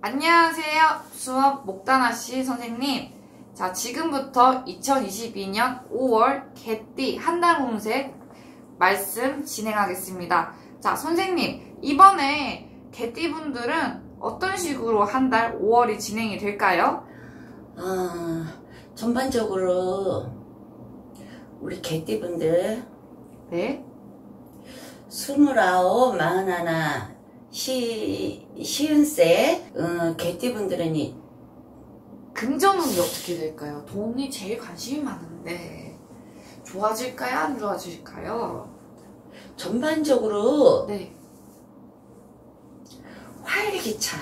안녕하세요. 수원 목단아씨 선생님. 자, 지금부터 2022년 5월 개띠 한 달 운세 말씀 진행하겠습니다. 자, 선생님, 이번에 개띠분들은 어떤 식으로 한 달 5월이 진행이 될까요? 전반적으로 우리 개띠분들 네? 29, 41, 시은세 개띠분들은 금전운이 어떻게 될까요? 돈이 제일 관심이 많은데 좋아질까요? 안 좋아질까요? 전반적으로 네. 활기차.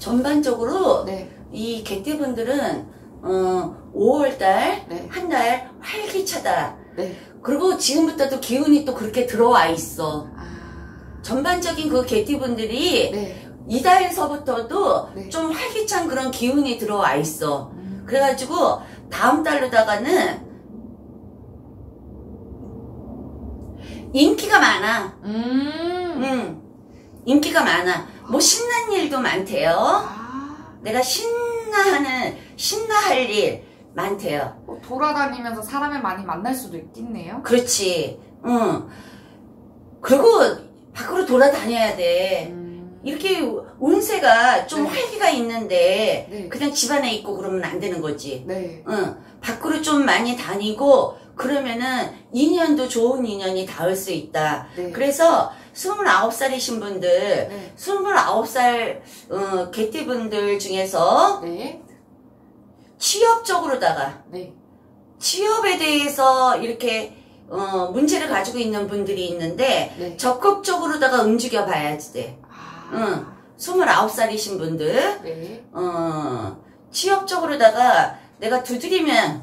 전반적으로 네. 이 개띠분들은 5월달 네. 한 달 활기차다. 네. 그리고 지금부터 또 기운이 또 그렇게 들어와 있어. 전반적인 그 개띠분들이 네. 이달서부터도 네. 좀 활기찬 그런 기운이 들어와 있어. 그래가지고 다음 달로다가는 인기가 많아. 인기가 많아. 뭐 신난 일도 많대요. 내가 신나할 일 많대요. 돌아다니면서 사람을 많이 만날 수도 있겠네요. 그렇지. 그리고 밖으로 돌아다녀야 돼. 이렇게 운세가 좀 네. 활기가 있는데 네. 그냥 집안에 있고 그러면 안 되는 거지. 네. 밖으로 좀 많이 다니고 그러면은 인연도 좋은 인연이 닿을 수 있다. 네. 그래서 29살이신 분들, 네. 29살 개띠분들 중에서 네. 취업적으로다가 네. 취업에 대해서 이렇게 문제를 가지고 있는 분들이 있는데 네. 적극적으로다가 움직여 봐야지 돼. 29살이신 분들 네. 취업적으로다가 내가 두드리면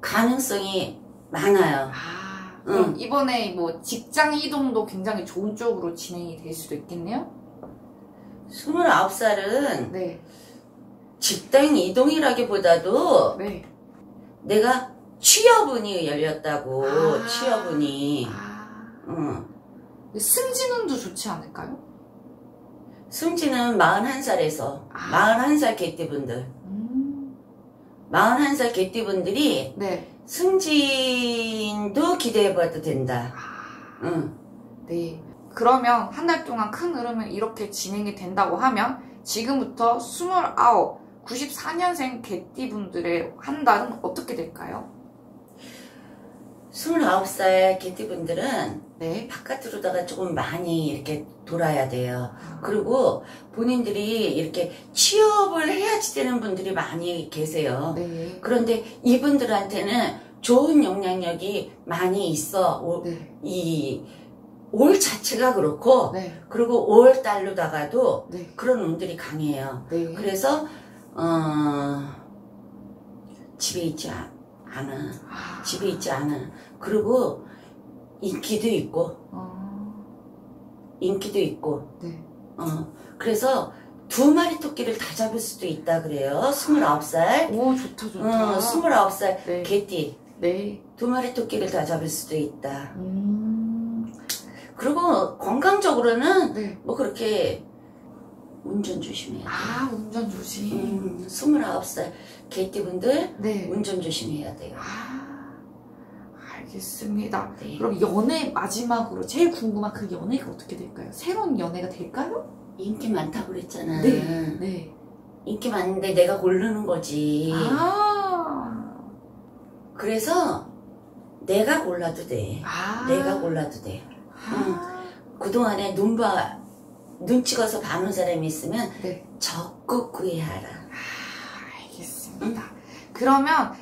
가능성이 많아요. 그럼 이번에 뭐 직장 이동도 굉장히 좋은 쪽으로 진행이 될 수도 있겠네요? 29살은 네. 직장 이동이라기보다도 네. 내가 취업운이 열렸다고. 취업운이 승진운도 좋지 않을까요? 승진은 41살에서 41살 개띠분들 41살 개띠분들이 네. 승진도 기대해봐도 된다. 네. 그러면 한 달 동안 큰 흐름은 이렇게 진행이 된다고 하면 지금부터 29, 94년생 개띠분들의 한 달은 어떻게 될까요? 29살 개띠분들은 네. 바깥으로다가 조금 많이 이렇게 돌아야 돼요. 그리고 본인들이 이렇게 취업을 해야지 되는 분들이 많이 계세요. 네. 그런데 이분들한테는 좋은 영향력이 많이 있어. 네. 올 자체가 그렇고 네. 그리고 5월달로다가도 네. 그런 운들이 강해요. 네. 그래서 집에 있지 않아. 집에 있지 않아. 그리고 인기도 있고 인기도 있고 네. 그래서 두 마리 토끼를 다 잡을 수도 있다 그래요. 29살 오 좋다 29살 네. 개띠 네. 두 마리 토끼를 다 잡을 수도 있다. 그리고 건강적으로는 네. 뭐 그렇게 운전 조심해야 돼. 운전 조심. 29살 개띠분들 네. 운전 조심해야 돼요. 알겠습니다. 네. 그럼 연애 마지막으로 제일 궁금한 그 연애가 어떻게 될까요? 새로운 연애가 될까요? 인기 많다고 그랬잖아. 네. 네. 인기 많은데 내가 고르는 거지. 그래서 내가 골라도 돼. 내가 골라도 돼. 그동안에 눈 찍어서 봐놓은 사람이 있으면 네. 적극 구애하라. 알겠습니다. 그러면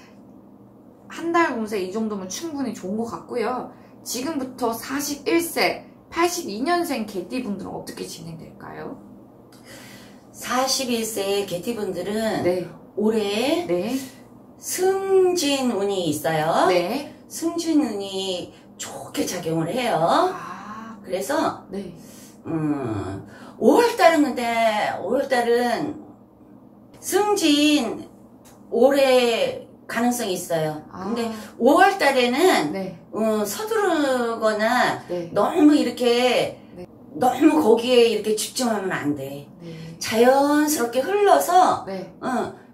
한 달 운세 이 정도면 충분히 좋은 것 같고요. 지금부터 41세, 82년생 개띠분들은 어떻게 진행될까요? 41세 개띠분들은 네. 올해 네. 승진운이 있어요. 네. 승진운이 좋게 작용을 해요. 그래서 네. 5월달은 근데 5월달은 승진 올해 가능성이 있어요. 근데 5월달에는 네. 서두르거나 네. 너무 이렇게 네. 너무 거기에 이렇게 집중하면 안 돼. 네. 자연스럽게 흘러서 네.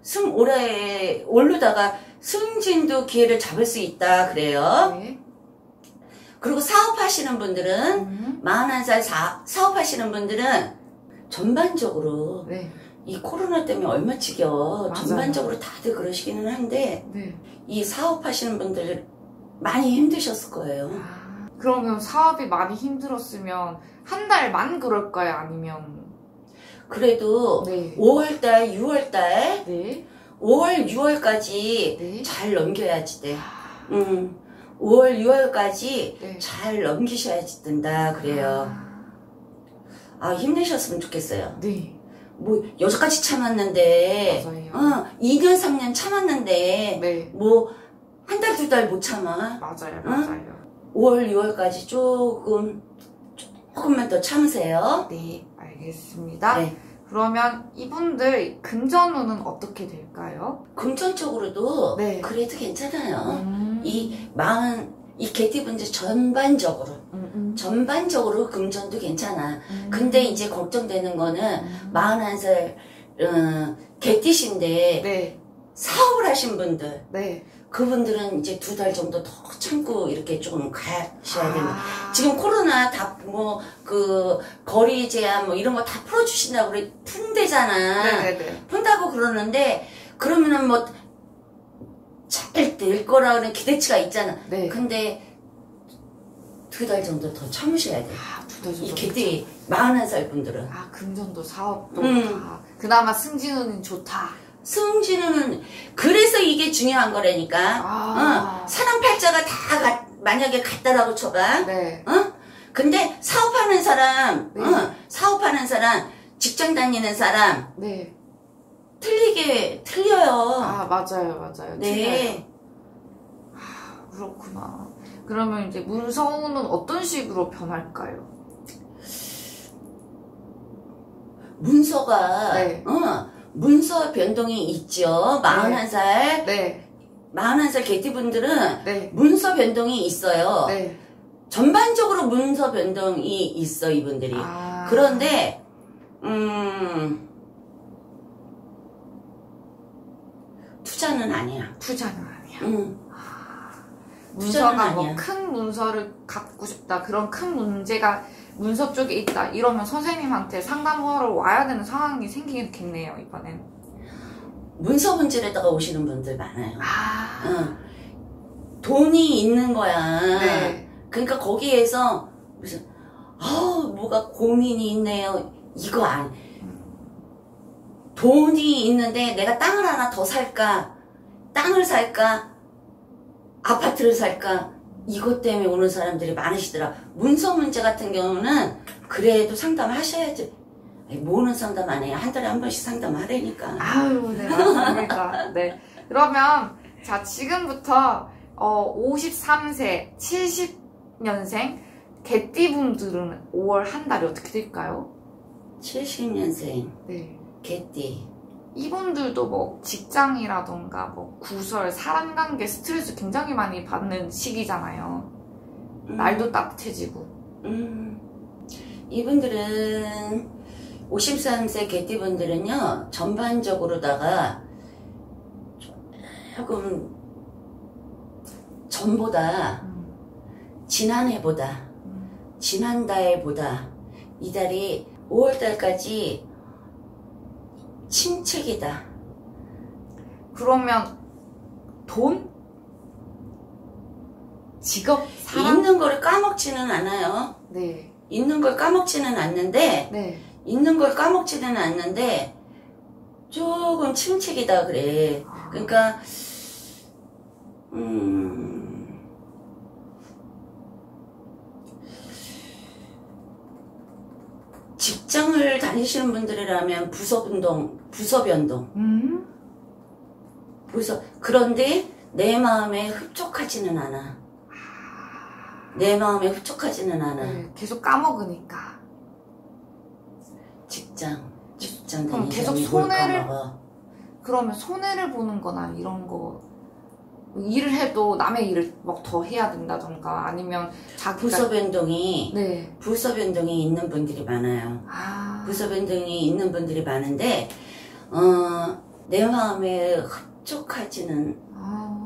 숨 오래 오르다가 승진도 기회를 잡을 수 있다 그래요. 네. 그리고 사업하시는 분들은 41살 사업하시는 분들은 전반적으로 네. 이 코로나 때문에 얼마 지겨워. 맞아요. 전반적으로 다들 그러시기는 한데 네. 이 사업하시는 분들 많이 힘드셨을 거예요. 아, 그러면 사업이 많이 힘들었으면 한 달만 그럴까요? 아니면 그래도 네. 5월달, 6월달 네. 5월, 6월까지 네. 잘 넘겨야지 돼. 5월, 6월까지 네. 잘 넘기셔야지 된다 그래요. 아 힘내셨으면 좋겠어요. 네. 뭐 여태까지 참았는데 맞아요. 2년, 3년 참았는데 네. 뭐 한 달, 두 달 못 참아. 맞아요. 맞아요. 5월, 6월까지 조금만 더 참으세요. 네. 알겠습니다. 네. 그러면 이분들 금전운은 어떻게 될까요? 금전적으로도 네. 그래도 괜찮아요. 이 개띠 분들 전반적으로 전반적으로 금전도 괜찮아. 근데 이제 걱정되는 거는 41살 개띠신데 네. 사업을 하신 분들 네. 그분들은 이제 두 달 정도 더 참고 이렇게 조금 가셔야 됩니다. 아. 지금 코로나 다 뭐 그 거리 제한 뭐 이런 거 다 풀어주신다고 그래 푼대잖아. 네네네. 푼다고 그러는데 그러면은 뭐 잘 될 거라는 기대치가 있잖아. 네. 근데 두 달 정도 더 참으셔야 돼. 아, 두 달 정도. 이 개띠 41살 분들은. 아 금전도 사업도 다. 그나마 승진운은 좋다. 승진은 그래서 이게 중요한 거라니까. 아. 사랑팔자가 다 만약에 같다라고 쳐봐. 네. 근데 사업하는 사람, 네. 사업하는 사람, 직장 다니는 사람, 네. 틀려요. 아 맞아요, 맞아요. 네. 아, 그렇구나. 그러면 이제 문서운은 어떤 식으로 변할까요? 문서가, 네. 문서 변동이 있죠. 41살, 네. 41살 개띠분들은 네. 문서 변동이 있어요. 네. 전반적으로 문서 변동이 있어 이분들이. 아. 그런데 투자는 아니야. 투자는 아니야. 문서가 아니야. 뭐 큰 문서를 갖고 싶다. 그런 큰 문제가 문서 쪽에 있다 이러면 선생님한테 상담하러 와야 되는 상황이 생기겠네요 이번엔. 문서 문제에다가 오시는 분들 많아요. 아... 돈이 있는 거야. 네. 그러니까 거기에서 무슨 뭐가 고민이 있네요 이거 안. 돈이 있는데 내가 땅을 하나 더 살까, 땅을 살까, 아파트를 살까, 이것 때문에 오는 사람들이 많으시더라. 문서 문제 같은 경우는 그래도 상담하셔야지. 모는 상담 안 해요. 한 달에 한 번씩 상담하라니까. 아유, 네, 맞습니다. 네. 그러면, 자, 지금부터, 53세, 70년생, 개띠분들은 5월 한 달이 어떻게 될까요? 70년생. 네. 개띠. 이분들도 뭐 직장이라던가 뭐 구설, 사람관계 스트레스 굉장히 많이 받는 시기잖아요. 날도 따뜻해지고. 이분들은 53세 개띠분들은요. 전반적으로다가 조금 전보다 지난해보다 지난달보다 이달이 5월달까지 침체기다. 그러면 돈? 직업? 사람? 있는 걸 까먹지는 않아요. 네. 있는 걸 까먹지는 않는데 네. 있는 걸 까먹지는 않는데 조금 침체기다 그래. 그러니까 직장을 다니시는 분들이라면 부서 변동. 그런데 내 마음에 흡족하지는 않아. 내 마음에 흡족하지는 않아. 네, 계속 까먹으니까. 직장 다니시는 분들. 그러면 손해를 보는 거나 이런 거 일을 해도 남의 일을 막 더 해야 된다던가 아니면 자기가 불소변동이 네. 불소변동이 있는 분들이 많아요. 아. 불소변동이 있는 분들이 많은데 내 마음에 흡족하지는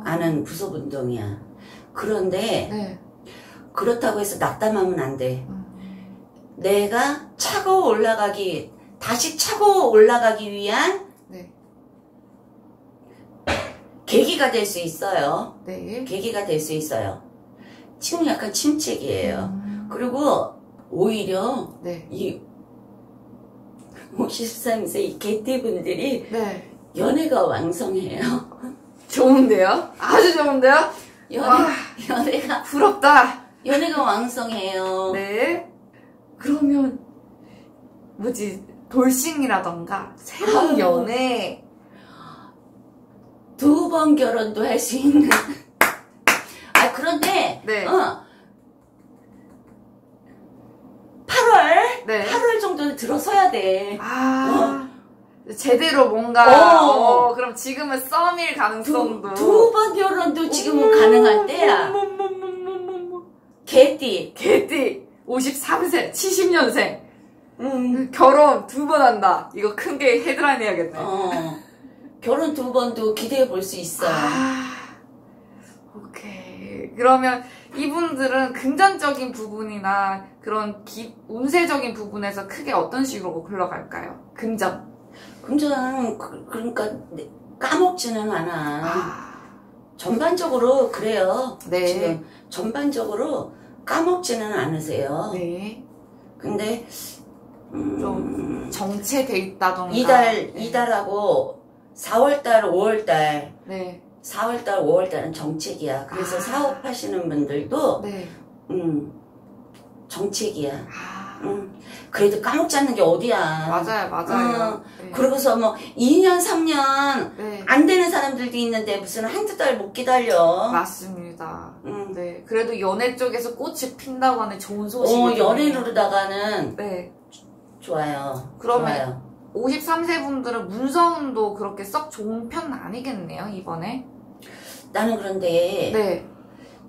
않은 불소변동이야. 그런데 네. 그렇다고 해서 낙담하면 안 돼. 내가 차고 올라가기 다시 차고 올라가기 위한 네. 계기가 될 수 있어요. 네. 계기가 될 수 있어요. 지금 약간 침체기예요. 그리고 오히려 네. 이 53세 이 개띠 분들이 네. 연애가 왕성해요. 좋은데요? 아주 좋은데요? 연애가 부럽다. 연애가 왕성해요. 네. 그러면 뭐지 돌싱이라던가 새로운 연애. 두 번 결혼도 할 수 있는. 아, 그런데, 네. 8월? 네. 8월 정도는 들어서야 돼. 아. 제대로 뭔가, 그럼 지금은 썸일 가능성도. 두 번 결혼도 지금은 가능할 때야. 개띠. 개띠. 53세, 70년생. 결혼 두 번 한다. 이거 큰 게 헤드라인 해야겠네. 결혼 두 번도 기대해 볼 수 있어요. 아, 오케이. 그러면 이분들은 금전적인 부분이나 그런 운세적인 부분에서 크게 어떤 식으로 흘러갈까요? 금전. 금전, 그러니까 까먹지는 않아. 아. 전반적으로 그래요. 네. 지금 전반적으로 까먹지는 않으세요. 네. 근데, 좀 정체돼 있다던가. 이달하고, 4월달, 5월달, 네. 4월달, 5월달은 정책이야. 그래서 아. 사업하시는 분들도 네. 정책이야. 아. 그래도 까먹지 않는 게 어디야. 맞아요, 맞아요. 네. 그러고서 뭐 2년, 3년 네. 안 되는 사람들도 있는데 무슨 한두 달 못 기다려. 맞습니다. 네. 그래도 연애 쪽에서 꽃이 핀다고 하는 좋은 소식이 연애로다가는 네. 좋아요. 그러면 좋아요. 53세 분들은 문서운도 그렇게 썩 좋은 편은 아니겠네요, 이번에? 나는 그런데 네.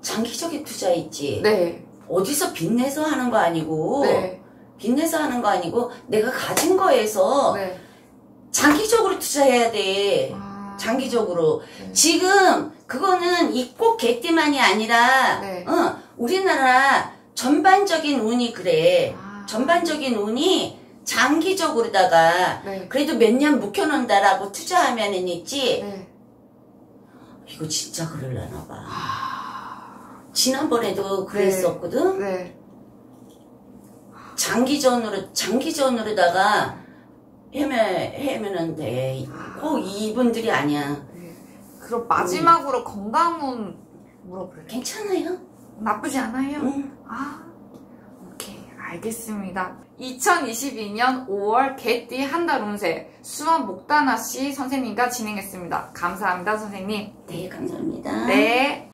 장기적인 투자 있지? 네. 어디서 빚내서 하는 거 아니고 네. 빚내서 하는 거 아니고 내가 가진 거에서 네. 장기적으로 투자해야 돼. 아... 장기적으로. 네. 지금 그거는 이 꼭 개띠만이 아니라 네. 우리나라 전반적인 운이 그래. 아... 전반적인 운이 장기적으로다가 네. 그래도 몇 년 묵혀놓는다라고 투자하면은 있지 네. 이거 진짜 그럴라나 봐. 아... 지난번에도 그랬었거든. 네. 네. 장기전으로다가 헤매는 데 꼭 이분들이 아니야. 네. 그럼 마지막으로 건강은 물어볼게요. 괜찮아요? 나쁘지 않아요? 아. 알겠습니다. 2022년 5월 개띠 한달 운세 수원 목단아씨 선생님과 진행했습니다. 감사합니다, 선생님. 네, 감사합니다. 네.